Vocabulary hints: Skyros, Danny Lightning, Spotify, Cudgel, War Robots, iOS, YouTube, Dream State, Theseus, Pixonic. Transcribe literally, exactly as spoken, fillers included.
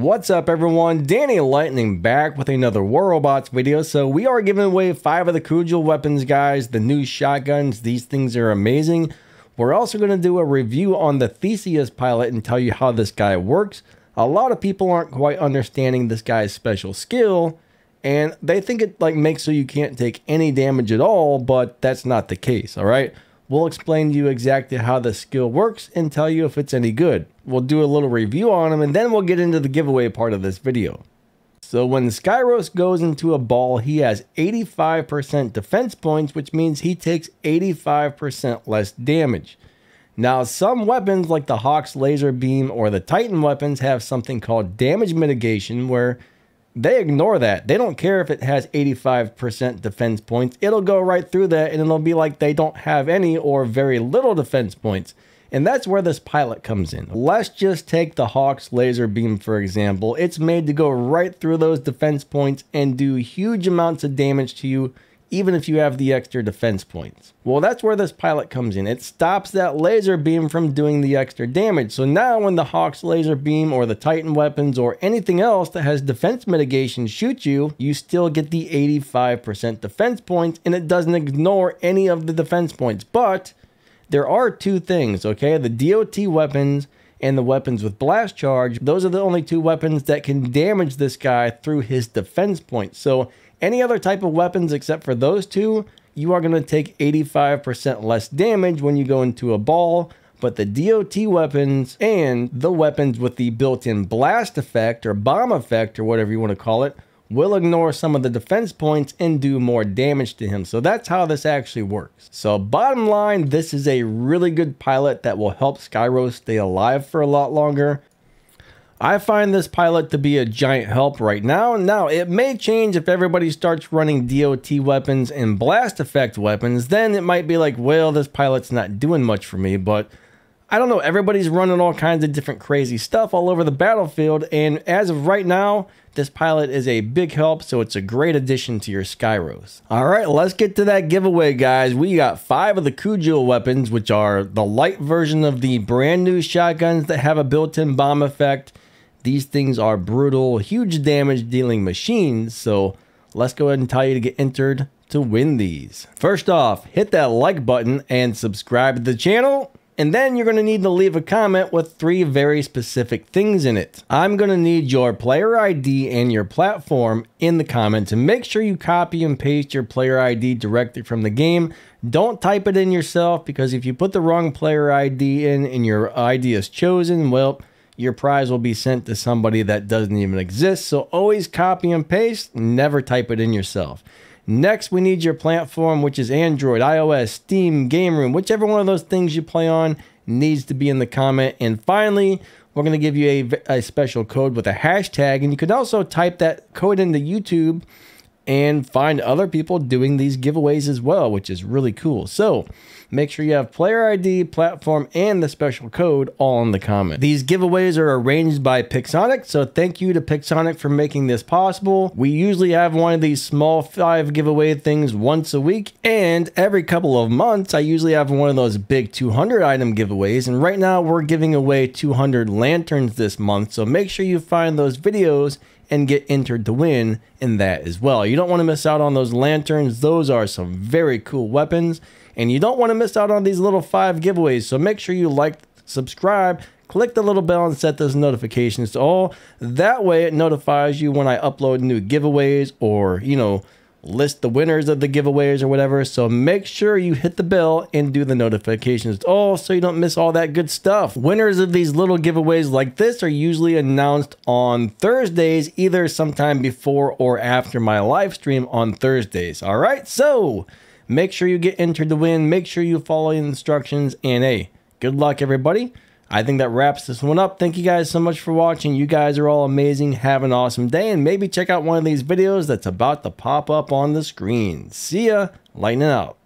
What's up everyone, Danny Lightning back with another War Robots video. So we are giving away five of the Cudgel weapons, guys, the new shotguns. These things are amazing. We're also going to do a review on the Theseus pilot and tell you how this guy works. A lot of people aren't quite understanding this guy's special skill, and they think it like makes so you can't take any damage at all, but that's not the case, all right? We'll explain to you exactly how the skill works and tell you if it's any good. We'll do a little review on him and then we'll get into the giveaway part of this video. So when Skyros goes into a ball, he has eighty-five percent defense points, which means he takes eighty-five percent less damage. Now, some weapons like the Hawk's laser beam or the Titan weapons have something called damage mitigation where they ignore that. They don't care if it has eighty-five percent defense points. It'll go right through that and it'll be like they don't have any or very little defense points. And that's where this pilot comes in. Let's just take the Hawk's laser beam, for example. It's made to go right through those defense points and do huge amounts of damage to you, even if you have the extra defense points. Well, that's where this pilot comes in. It stops that laser beam from doing the extra damage. So now when the Hawk's laser beam or the Titan weapons or anything else that has defense mitigation shoots you, you still get the eighty-five percent defense points and it doesn't ignore any of the defense points. But there are two things, okay? The D O T weapons and the weapons with blast charge, those are the only two weapons that can damage this guy through his defense points. So any other type of weapons except for those two, you are gonna take eighty-five percent less damage when you go into a ball, but the D O T weapons and the weapons with the built-in blast effect or bomb effect or whatever you wanna call it, will ignore some of the defense points and do more damage to him. So that's how this actually works. So bottom line, this is a really good pilot that will help Skyros stay alive for a lot longer. I find this pilot to be a giant help right now. Now, it may change if everybody starts running D O T weapons and blast effect weapons, then it might be like, well, this pilot's not doing much for me, but I don't know, everybody's running all kinds of different crazy stuff all over the battlefield, and as of right now, this pilot is a big help, so it's a great addition to your Skyros. All right, let's get to that giveaway, guys. We got five of the Cudgel weapons, which are the light version of the brand new shotguns that have a built-in bomb effect. These things are brutal, huge damage-dealing machines, so let's go ahead and tell you to get entered to win these. First off, hit that like button and subscribe to the channel. And then you're going to need to leave a comment with three very specific things in it. I'm going to need your player I D and your platform in the comments. And make sure you copy and paste your player I D directly from the game. Don't type it in yourself because if you put the wrong player I D in and your I D is chosen, well, your prize will be sent to somebody that doesn't even exist. So always copy and paste, never type it in yourself. Next, we need your platform, which is Android, iOS, Steam, Game Room, whichever one of those things you play on needs to be in the comment. And finally, we're going to give you a, a special code with a hashtag. And you can also type that code into YouTube and find other people doing these giveaways as well, which is really cool. So make sure you have player I D, platform, and the special code all in the comment. These giveaways are arranged by Pixonic, so thank you to Pixonic for making this possible. We usually have one of these small five giveaway things once a week, and every couple of months, I usually have one of those big two hundred item giveaways, and right now we're giving away two hundred lanterns this month, so make sure you find those videos and get entered to win in that as well. You don't want to miss out on those lanterns. Those are some very cool weapons, and you don't want to miss out on these little five giveaways. So make sure you like, subscribe, click the little bell, and set those notifications to all. That way it notifies you when I upload new giveaways or, you know, list the winners of the giveaways or whatever. So make sure you hit the bell and do the notifications all so you don't miss all that good stuff. Winners of these little giveaways like this are usually announced on Thursdays, either sometime before or after my live stream on Thursdays. All right, so make sure you get entered to win. Make sure you follow the instructions, and hey, good luck everybody. I think that wraps this one up. Thank you guys so much for watching. You guys are all amazing. Have an awesome day, and maybe check out one of these videos that's about to pop up on the screen. See ya. Lightning out.